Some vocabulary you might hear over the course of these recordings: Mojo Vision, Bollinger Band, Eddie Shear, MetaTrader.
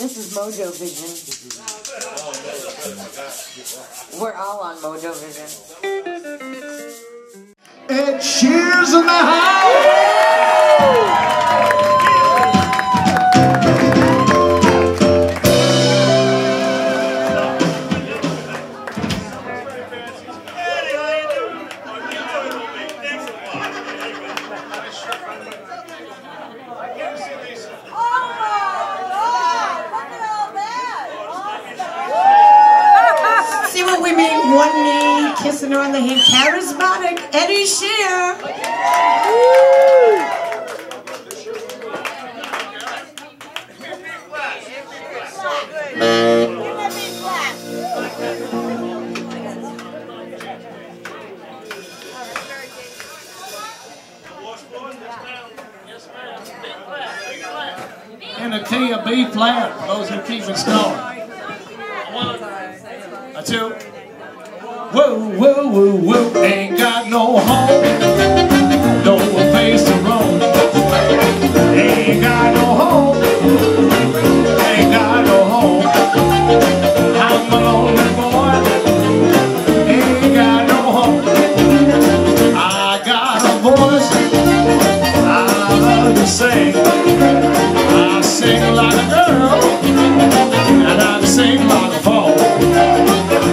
This is Mojo Vision. We're all on Mojo Vision. Eddie Shear's in the house! One knee, kissing her on the hand, charismatic Eddie Shear. And a key of B flat for those who keep it score. A two. Whoa, whoa, whoa, whoa, ain't got no home, no place to roam. Ain't got no home, ain't got no home. I'm a lonely boy, ain't got no home. I got a voice, I love to sing. I sing like a girl, and I sing like a boy.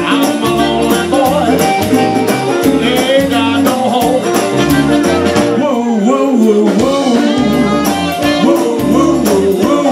I'm a lonely boy, ain't got no home. Woo, woo, woo, woo, woo, woo, woo, woo.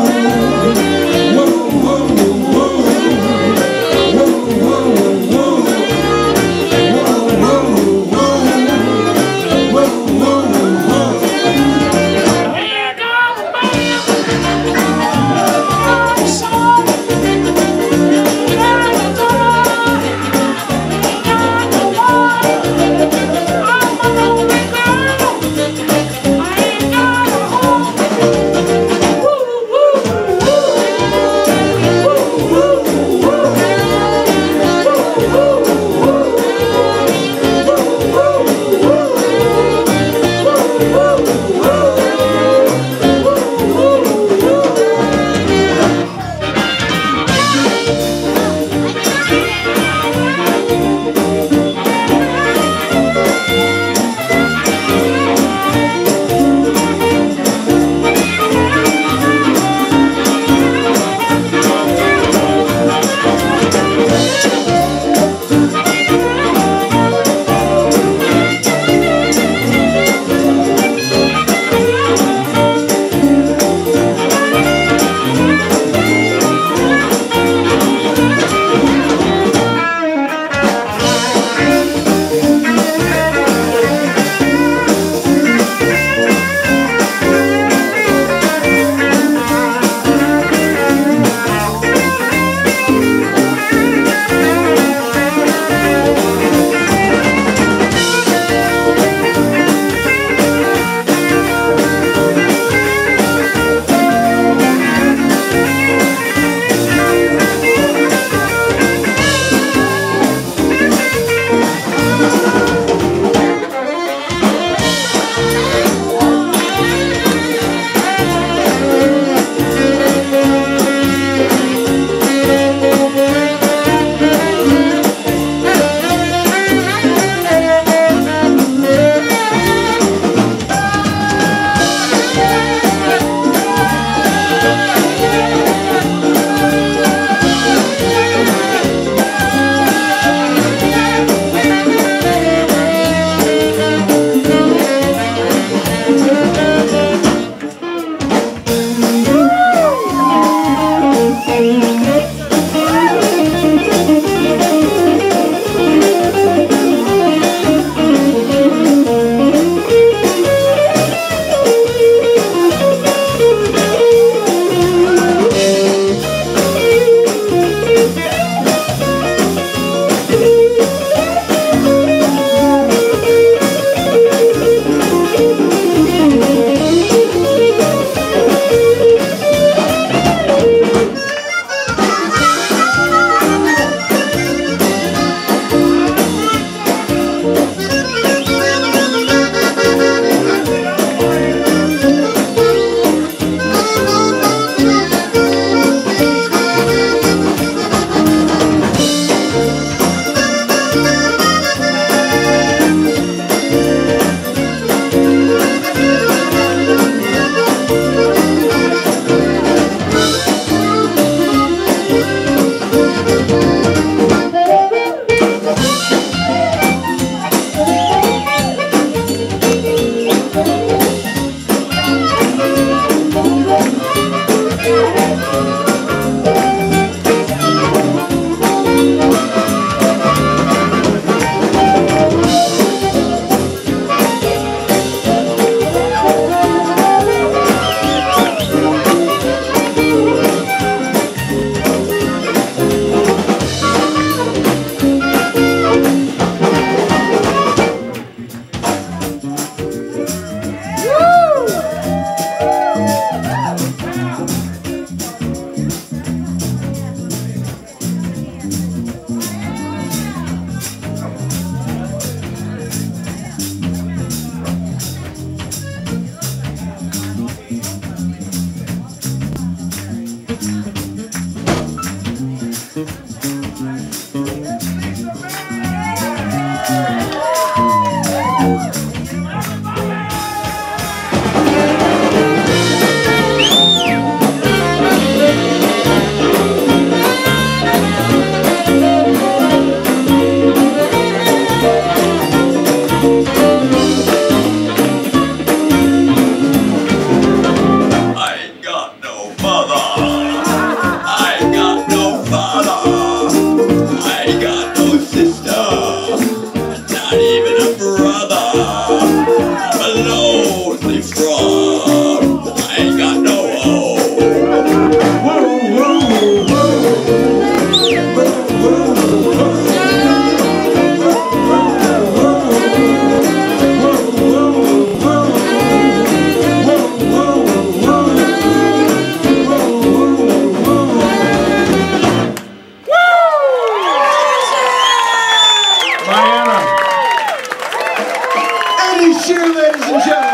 Eddie Shear, ladies and gentlemen.